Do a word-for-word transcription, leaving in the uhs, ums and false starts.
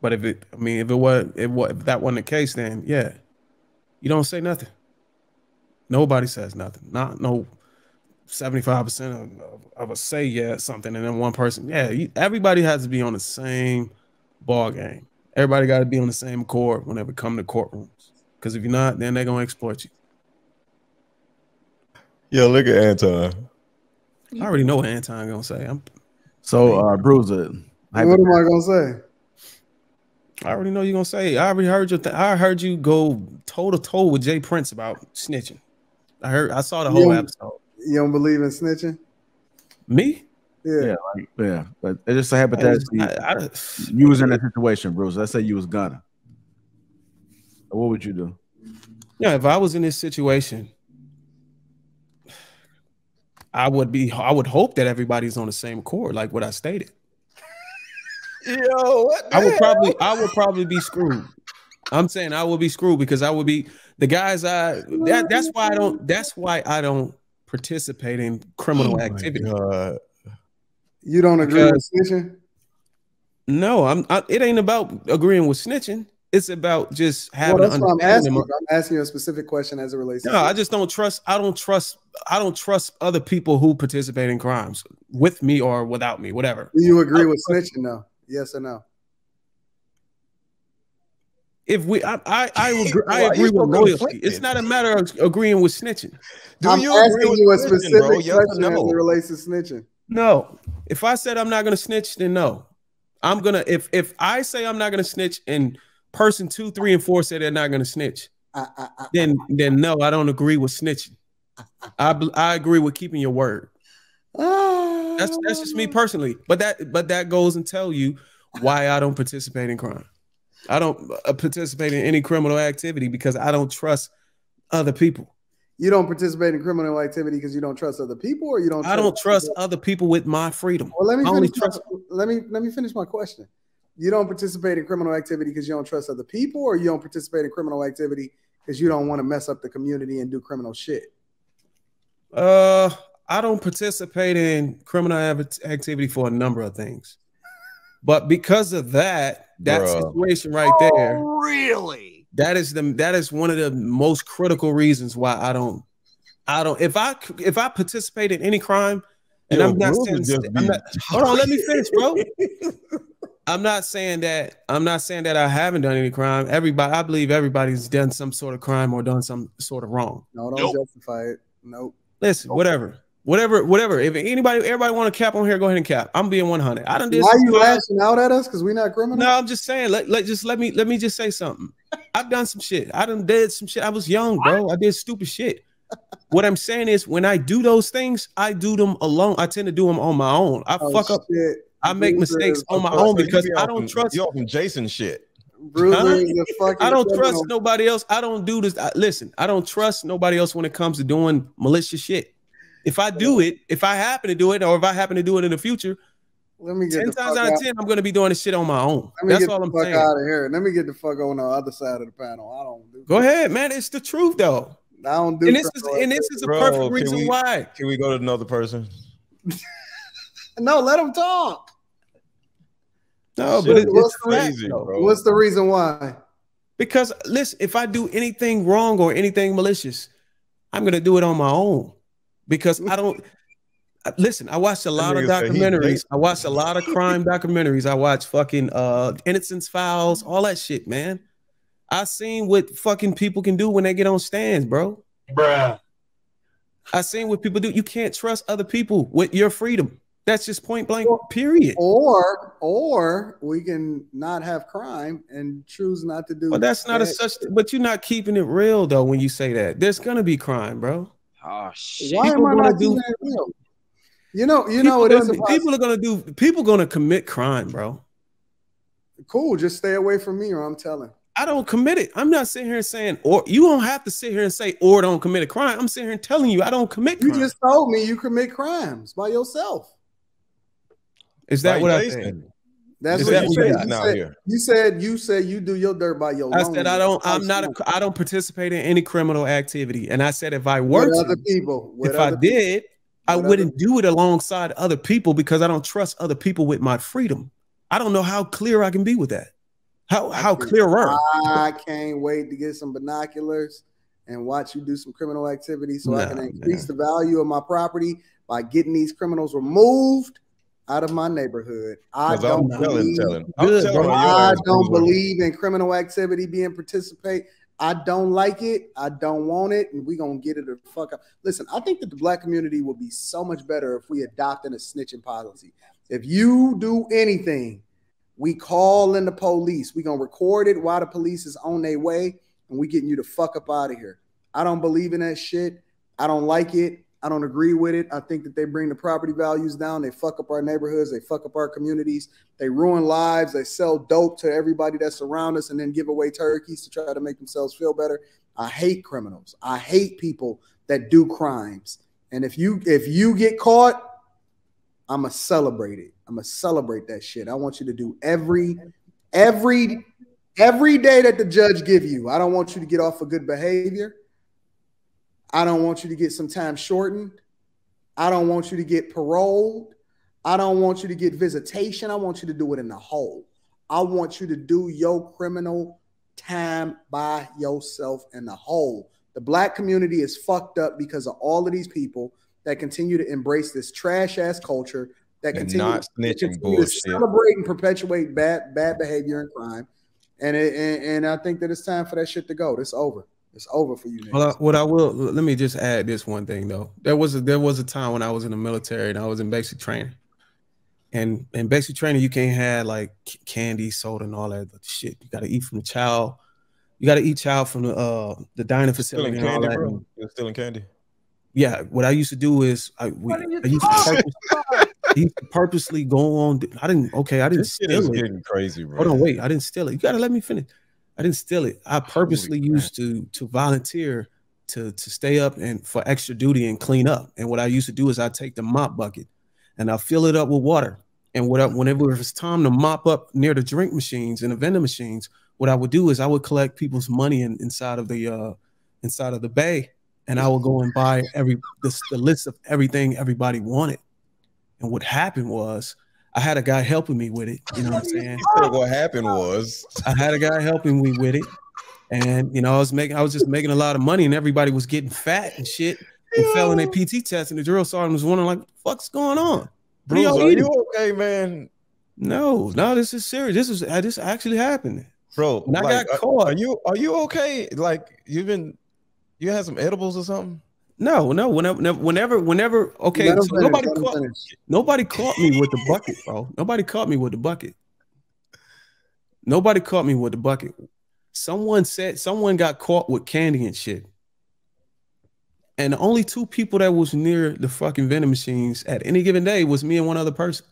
But if it, I mean, if it was, if, if that wasn't the case, then yeah, you don't say nothing. Nobody says nothing. Not no, seventy-five percent of, of a say yeah something, and then one person yeah. You, everybody has to be on the same ball game. Everybody got to be on the same accord whenever it come to courtrooms. Because if you're not, then they're gonna exploit you. Yo, look at Anton. I already know what Anton gonna say. I'm so uh, Bruizzr. What am I gonna say? I already know you're gonna say. I already heard you. I heard you go toe to toe with Jay Prince about snitching. I heard. I saw the whole you episode. You don't believe in snitching? Me? Yeah, yeah. yeah. But it just so happened that you was in that situation, Bruce. Let's say you was gonna. What would you do? Yeah, if I was in this situation, I would be. I would hope that everybody's on the same accord, like what I stated. Yo, what I would hell? probably, I would probably be screwed. I'm saying I would be screwed because I would be the guys. I that, that's why I don't. That's why I don't participate in criminal oh activity. God. You don't agree because, with snitching? No, I'm. I, it ain't about agreeing with snitching. It's about just having. Well, that's what I'm asking. I'm asking you a specific question as it relates. No, to I just don't trust. I don't trust. I don't trust other people who participate in crimes with me or without me. Whatever. Do you agree I, with snitching though? Yes or no? If we, I, I, I agree, I agree with loyalty. It's not a matter of agreeing with snitching. Do I'm you asking agree with you a specific bro, question no. as it relates to snitching? No. If I said I'm not going to snitch, then no. I'm gonna. If if I say I'm not going to snitch, and person two, three, and four say they're not going to snitch, I, I, I, then then no, I don't agree with snitching. I I agree with keeping your word. Oh. That's that's just me personally, but that but that goes and tell you why I don't participate in crime. I don't participate in any criminal activity because I don't trust other people. You don't participate in criminal activity because you don't trust other people, or you don't. I trust don't trust people? other people with my freedom. Well, let me finish trust my, let me let me finish my question. You don't participate in criminal activity because you don't trust other people, or you don't participate in criminal activity because you don't want to mess up the community and do criminal shit. Uh. I don't participate in criminal activity for a number of things, but because of that, that Bruh. situation right oh, there, really, that is the that is one of the most critical reasons why I don't, I don't. If I if I participate in any crime, and Yo, I'm not saying, I'm not, hold on, let me finish, bro. I'm not saying that I'm not saying that I haven't done any crime. Everybody, I believe everybody's done some sort of crime or done some sort of wrong. No, don't nope. justify it. Nope. Listen, okay. whatever. Whatever, whatever. If anybody, everybody want to cap on here, go ahead and cap. I'm being one hundred. I done did. Why are you lashing out at us? Because we're not criminal. No, I'm just saying. Let, let just let me let me just say something. I've done some shit. I done did some shit. I was young, bro. I did stupid shit. What I'm saying is, when I do those things, I do them alone. I tend to do them on my own. I oh, fuck shit. up. I make Bruizzr mistakes on my own because I don't from, trust you. From Jason shit. Huh? I don't trust nobody else. I don't do this. I, listen, I don't trust nobody else when it comes to doing malicious shit. If I do it, if I happen to do it, or if I happen to do it in the future, let me get ten times out of ten, I'm going to be doing this shit on my own. That's all I'm saying. Let me get the fuck out of here. Let me get the fuck on the other side of the panel. I don't do. Go ahead, man. It's the truth, though. I don't do. And this is and this is a perfect reason why. Can we go to another person? No, let him talk. No, but it's crazy, bro. What's the reason why? Because listen, if I do anything wrong or anything malicious, I'm going to do it on my own. Because I don't listen. I watched a lot of documentaries. I watched a lot of crime documentaries. I watched fucking uh, Innocence Files, all that shit, man. I seen what fucking people can do when they get on stands, bro. Bruh. I seen what people do. You can't trust other people with your freedom. That's just point blank. Period. Or, or we can not have crime and choose not to do. But that's not a such. But you're not keeping it real though when you say that. There's gonna be crime, bro. Oh, shit. Why am I not doing that real? You know, you know, it is. People are gonna do. People are gonna commit crime, bro. Cool, just stay away from me, or I'm telling. I don't commit it. I'm not sitting here saying, or you don't have to sit here and say, or don't commit a crime. I'm sitting here telling you, I don't commit. You crime. just told me you commit crimes by yourself. Is that by what I said? That's is what that you, said. You, said, here. you said. You said you do your dirt by your. I said I don't. I'm not. A, I don't participate in any criminal activity. And I said if I were with to, other people, with if other I did, people. I wouldn't do it alongside other people because I don't trust other people with my freedom. I don't know how clear I can be with that. How how clearer? I can't wait to get some binoculars and watch you do some criminal activity so no, I can increase no. the value of my property by getting these criminals removed out of my neighborhood. I don't, I'm believe, telling, telling. I'm telling I don't believe in criminal activity being participate. I don't like it. I don't want it. And we're going to get it the fuck up. Listen, I think that the black community will be so much better if we adopt a snitching policy. If you do anything, we call in the police. We're going to record it while the police is on their way, and we getting you the fuck up out of here. I don't believe in that shit. I don't like it. I don't agree with it. I think that they bring the property values down. They fuck up our neighborhoods. They fuck up our communities. They ruin lives. They sell dope to everybody that's around us and then give away turkeys to try to make themselves feel better. I hate criminals. I hate people that do crimes. And if you if you get caught, I'm going to celebrate it. I'm going to celebrate that shit. I want you to do every, every, every day that the judge give you. I don't want you to get off for good behavior. I don't want you to get some time shortened. I don't want you to get paroled. I don't want you to get visitation. I want you to do it in the hole. I want you to do your criminal time by yourself in the hole. The black community is fucked up because of all of these people that continue to embrace this trash ass culture, that and continue, not to, continue to celebrate and perpetuate bad bad behavior and crime. And, it, and and I think that it's time for that shit to go. It's over. It's over for you. Well, I, what I will let me just add this one thing though. There was a, there was a time when I was in the military and I was in basic training, and in basic training you can't have like candy, soda, and all that shit. You got to eat from the child. You got to eat child from the uh the dining facility. Still in candy, bro. You're still in candy. Yeah, what I used to do is I, we, I used to purposely, used to purposely go on. I didn't. Okay, I didn't. This steal is it. Getting crazy, bro. Hold on, wait. I didn't steal it. You gotta let me finish. I didn't steal it. I purposely Holy used man. to to volunteer to to stay up and for extra duty and clean up. And what I used to do is I take the mop bucket and I fill it up with water. And what I, whenever it was time to mop up near the drink machines and the vending machines, what I would do is I would collect people's money in, inside of the uh, inside of the bay, and I would go and buy every the, the list of everything everybody wanted. And what happened was, I had a guy helping me with it. You know what I'm saying? What happened was I had a guy helping me with it, and you know I was making, I was just making a lot of money, and everybody was getting fat and shit, and fell in their P T test, and the drill sergeant was wondering like, "What the fuck's going on? Bruizzr, are you okay, man?" No, no, this is serious. This is this actually happened, bro. And like, I got caught. Are you are you okay? Like you've been, you had some edibles or something? No, no, whenever, whenever, whenever, okay, so finish, nobody, caught, nobody caught me with the bucket, bro. Nobody caught me with the bucket. Nobody caught me with the bucket. Someone said, someone got caught with candy and shit. And the only two people that was near the fucking vending machines at any given day was me and one other person.